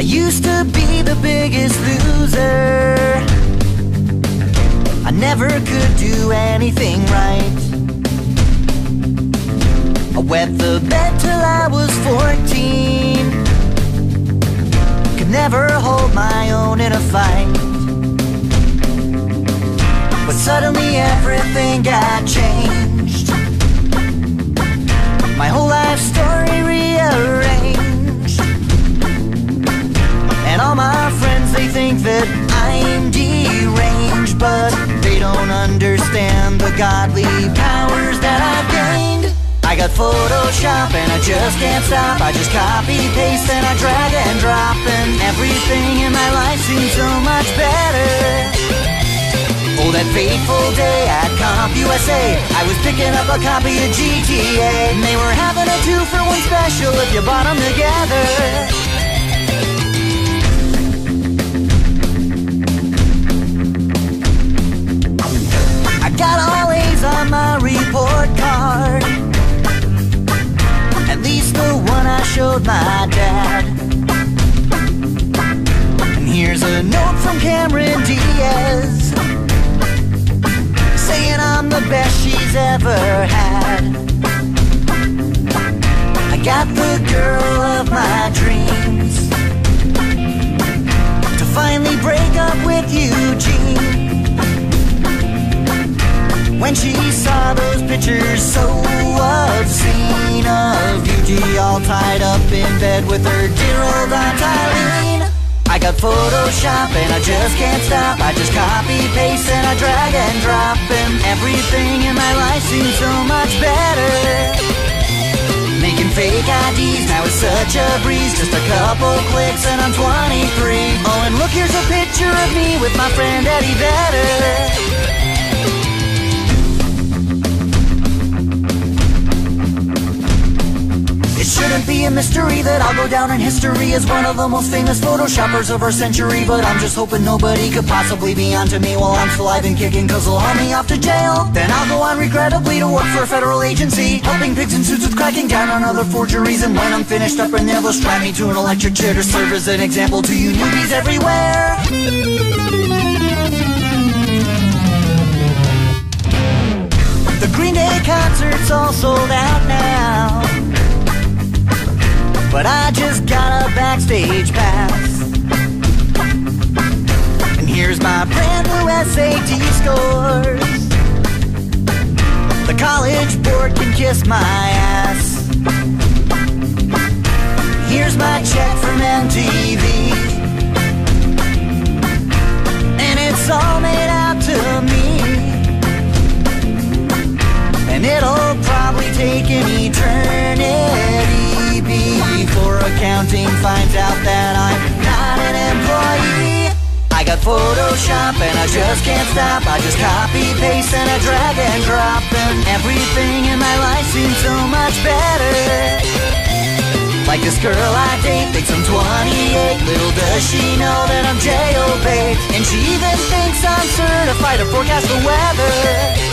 I used to be the biggest loser. I never could do anything right. I wet the bed till I was 14. Could never hold my own in a fight. But suddenly everything got changed. My whole life story rearranged. And all my friends, they think that I'm deranged, but they don't understand the godly powers that I've gained. I got Photoshop and I just can't stop. I just copy, paste, and I drag and drop, and everything in my life seems so much better. Oh, that fateful day at CompUSA, I was picking up a copy of GTA, and they were having a 2-for-1 special if you bought them together. I got all A's on my report card, at least the one I showed my dad. And here's a note from Cameron Diaz, saying I'm the best she's ever had. I got the girl of my dreams to finally break up with Eugene. When she saw those pictures so obscene of Eugene all tied up in bed with her dear old Aunt Eileen, I got Photoshop and I just can't stop. I just copy, paste, and I drag and drop, and everything in my life seems so much better. Making fake IDs, now it's such a breeze. Just a couple clicks and I'm 23. Oh, and look, here's a picture of me with my friend Eddie better. Shouldn't be a mystery that I'll go down in history as one of the most famous Photoshoppers of our century. But I'm just hoping nobody could possibly be onto me while I'm still alive and kicking, cause they'll haul me off to jail. Then I'll go on regrettably to work for a federal agency, helping pigs in suits with cracking down on other forgeries. And when I'm finished up in there, they'll strap me to an electric chair to serve as an example to you newbies everywhere. The Green Day concert's all sold out now, but I just got a backstage pass. And here's my brand new SAT scores. The College Board can kiss my ass. Here's my check from MTV, and it's all made out to me, and it'll probably take an eternity before accounting finds out that I'm not an employee. I got Photoshop and I just can't stop. I just copy, paste, and I drag and drop, and everything in my life seems so much better. Like this girl I date thinks I'm 28. Little does she know that I'm jailbait, and she even thinks I'm certified to forecast the weather.